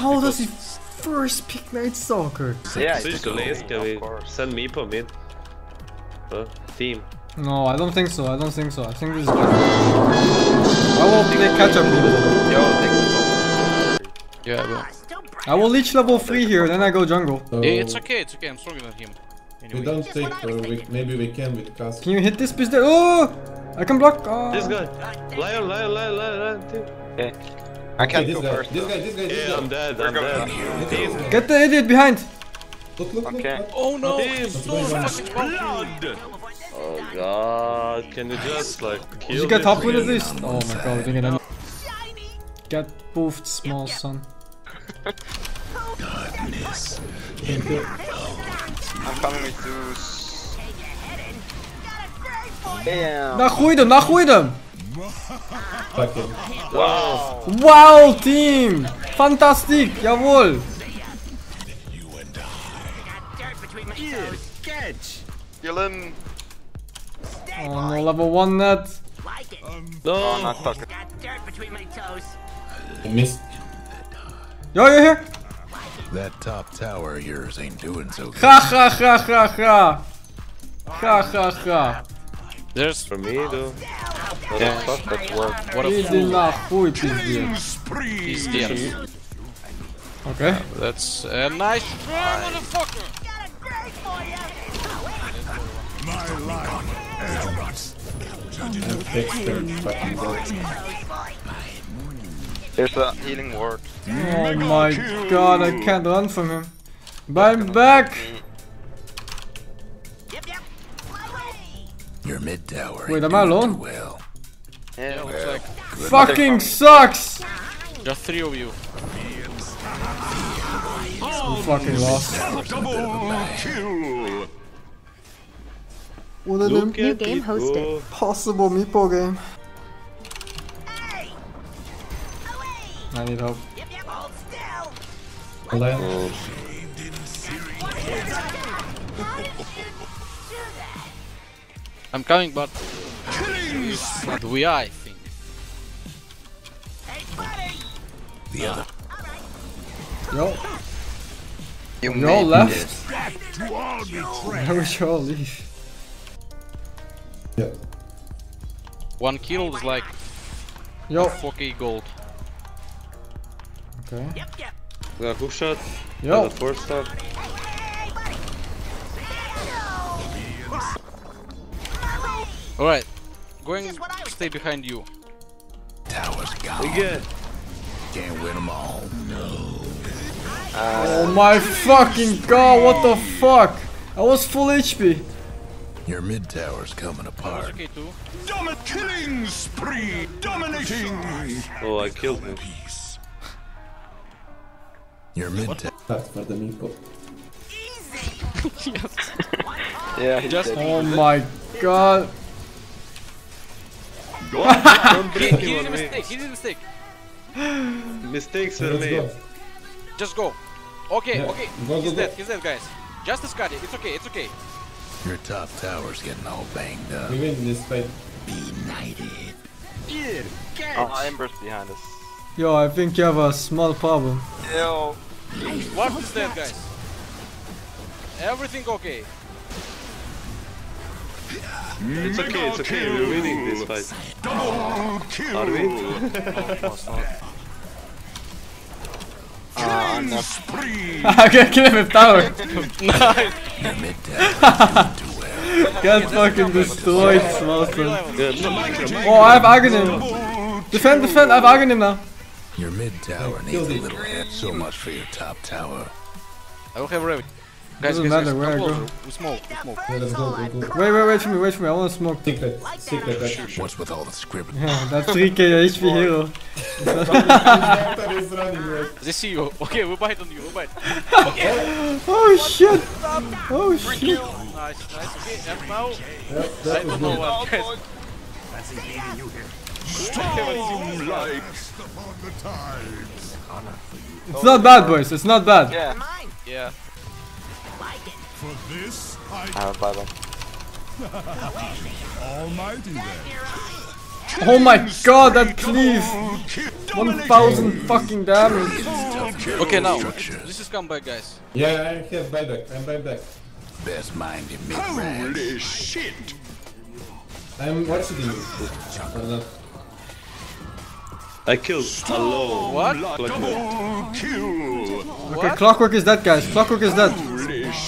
How does he first pick Night Stalker? Yeah, it's of course. Send Meepo mid. Team. No, I don't think so. I don't think so. I think this is better. I will play catch up mid. Yeah, I will leech level 3 here, then I go jungle. So yeah, it's okay. It's okay. I'm stronger than him. Anyway. We don't take. Maybe we can with Kass. Can you hit this piece there? Oh, I can block. Oh. This guy. Lion, too. Yeah. I can't go first. This guy. Yeah, I'm dead. Get the idiot behind. Look. Okay. Oh no! Oh god! Can you just like kill? Did you get top with at least? Oh my god! Didn't get boofed, small son. Darkness. I'm coming with Zeus. Damn. Not with him. Wow. Wow, team. Fantastic. Jawohl. Dylan. Oh no, level 1 net. No. Oh, not Tucker. I missed. Yo, you're here. That top tower of yours ain't doing so good. Ha ha ha. There's for me though. Yeah. What a fool. He's dead. Okay. That's a nice try, motherfucker. My life. There's a healing ward. Oh my god, I can't run from him. But I'm back! Your mid tower. Wait, am I alone? Well. Yeah, looks like. Fucking sucks! There are 3 of you. I'm fucking lost. What an impossible Meepo game. I need help. Hello? I'm coming, but we are, I think. The other. No left. I wish I'll leave. Yeah. 1 kill is like 4k gold. Okay. Yep. The hook shot. Yeah. The 4 stop. Alright. Going to stay behind you. Tower's gone. Good. Can't win them all. No. Oh my fucking god, what the fuck? I was full HP. Your mid tower's coming apart. Okay too. Killing spree. Dominating. Oh, I killed him. Your mid tower. Easy. Yeah, he just. Oh my god. He did a mistake. Mistakes were made. Just go. Okay. He's dead, guys. Just discard it. It's okay. Your top tower's getting all banged up. We win this fight. Be knighted. Oh, Ember's behind us. Yo, I think you have a small problem. Yo. What was that, guys? Everything okay? It's okay, we're winning this fight. Double kill. Are we? Okay, kill him with tower. Nice. Get fucking destroyed, Swanson. Oh, I have Agonim. Defend, I have Agonim now. Your mid tower needs a little help. So much for your top tower. I don't have a rabbit. Guys, where I go. We smoke. Yeah, go. Wait for me. I want to smoke. Take that. What's with all the scribbling? Yeah, that 3k HP hero. They see you. Okay, we bite on you. Okay. Oh shit. Nice. Okay, and now. I don't know what. That's leaving you here. Storm lights upon the tides. It's not bad, boys. It's not bad. Yeah. For this, bye. Almighty then. Oh my god, that cleave! 1000 fucking damage. Okay, now this is comeback, guys. Yeah, I have buyback. I'm buyback. Best mind in mid range. Holy shit! I'm watching you. I killed. Hello. What? Double kill. Okay, what? Clockwork is dead, guys. Clockwork is dead.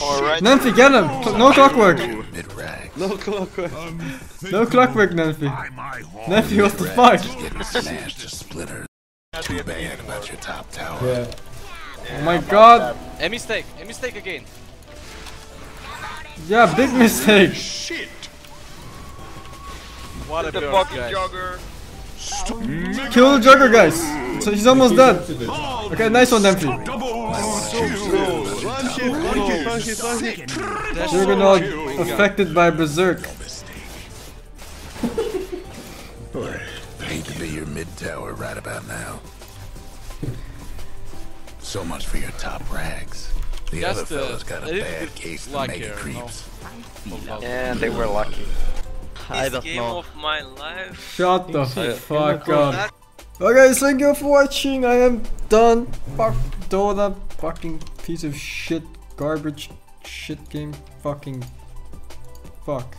Alright. Nemphy, get him. No Clockwork. No Clockwork. No Clockwork, Nemphy. Nemphy, what the fuck? Too bad about your top tower. Yeah. Oh my god. A mistake. A mistake again. Yeah, big mistake. Shit. What a fucking jogger. Kill Jugger, guys! So he's almost dead. Okay, nice one, Nemphy. Juggernaut affected by Berserk. Hate to be your mid tower right about now. So much for your top rags. The other fellas got a bad case of mega creeps. And they were lucky. I don't know. Of my life. Shut the fuck up. Well, guys, thank you for watching. I am done. Fuck Dota, fucking piece of shit, garbage, shit game, fucking fuck.